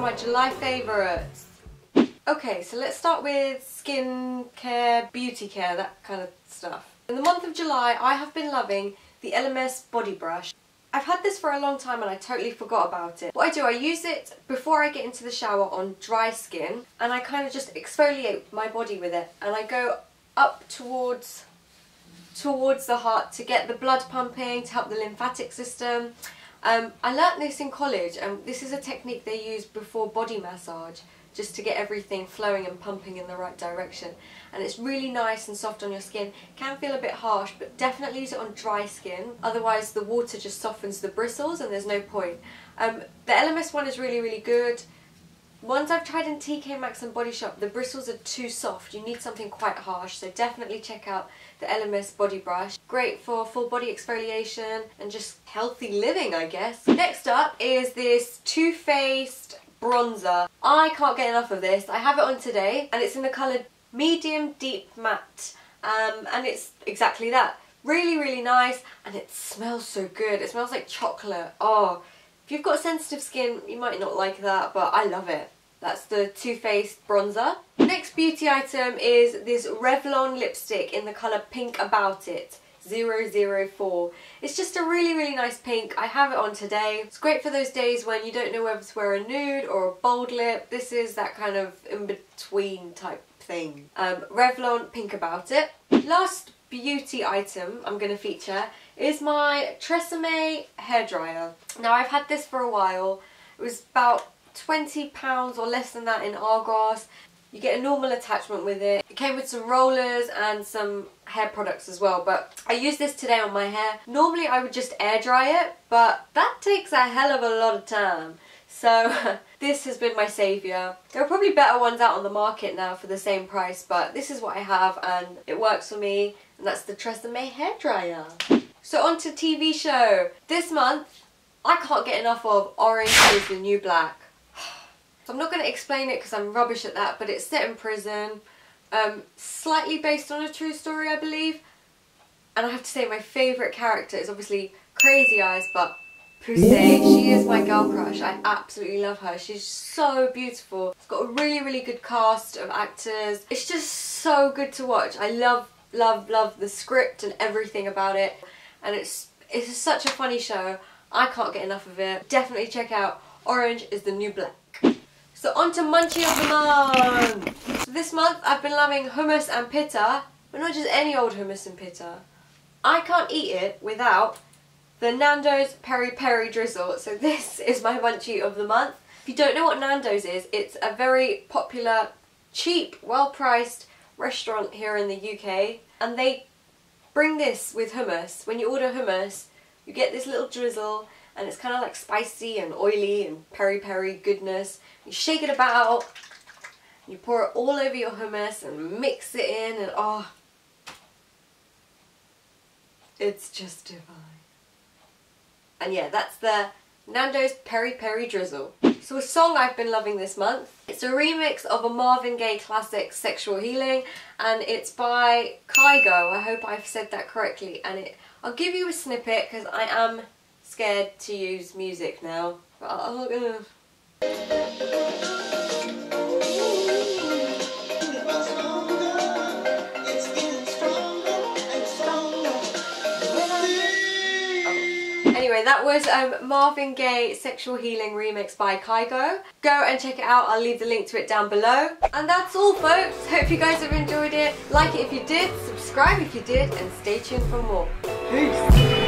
for my July favourites. Okay, so let's start with skin care, beauty care, that kind of stuff. In the month of July, I have been loving the Elemis body brush. I've had this for a long time and I totally forgot about it. What I do, I use it before I get into the shower on dry skin, and I kind of just exfoliate my body with it, and I go up towards the heart to get the blood pumping, to help the lymphatic system. I learnt this in college, and this is a technique they use before body massage, just to get everything flowing and pumping in the right direction. And it's really nice and soft on your skin. Can feel a bit harsh, but definitely use it on dry skin, otherwise the water just softens the bristles and there's no point. The Elemis one is really, really good. Ones I've tried in TK Maxx and Body Shop, the bristles are too soft, you need something quite harsh, so definitely check out the Elemis body brush. Great for full body exfoliation and just healthy living, I guess. Next up is this Too Faced bronzer. I can't get enough of this. I have it on today, and it's in the colour medium deep matte, and it's exactly that. Really, really nice, and it smells so good. It smells like chocolate. Oh, if you've got sensitive skin, you might not like that, but I love it. That's the Too Faced bronzer. Next beauty item is this Revlon lipstick in the colour Pink About It 004. It's just a really, really nice pink. I have it on today. It's great for those days when you don't know whether to wear a nude or a bold lip. This is that kind of in-between type thing. Revlon Pink About It. Last beauty item I'm going to feature is my Tresemme hairdryer. Now, I've had this for a while. It was about £20 or less than that in Argos. You get a normal attachment with it. It came with some rollers and some hair products as well, but I use this today on my hair. Normally I would just air dry it, but that takes a hell of a lot of time. So this has been my saviour. There are probably better ones out on the market now for the same price, but this is what I have and it works for me, and that's the Tresemme hairdryer. So on to TV show. This month I can't get enough of Orange Is the New Black. I'm not going to explain it because I'm rubbish at that, but it's set in prison, slightly based on a true story, I believe. And I have to say my favourite character is obviously Crazy Eyes, but Poussey, she is my girl crush. I absolutely love her. She's so beautiful. It's got a really, really good cast of actors. It's just so good to watch. I love, love, love the script and everything about it. And it's such a funny show. I can't get enough of it. Definitely check out Orange Is the New Black. So on to Munchie of the Month! So this month I've been loving hummus and pita, but not just any old hummus and pita. I can't eat it without the Nando's Peri Peri drizzle, so this is my Munchie of the Month. If you don't know what Nando's is, it's a very popular, cheap, well-priced restaurant here in the UK, and they bring this with hummus. When you order hummus, you get this little drizzle, and it's kind of like spicy and oily and peri-peri goodness. You shake it about, you pour it all over your hummus and mix it in, and oh, it's just divine. And yeah, that's the Nando's Peri-Peri drizzle. So a song I've been loving this month, it's a remix of a Marvin Gaye classic, Sexual Healing, and it's by Kygo. I hope I've said that correctly, and I'll give you a snippet because I am scared to use music now, but I'll go. Anyway, that was Marvin Gaye Sexual Healing remix by Kygo. Go and check it out, I'll leave the link to it down below. And that's all, folks. Hope you guys have enjoyed it. Like it if you did, subscribe if you did, and stay tuned for more. Peace!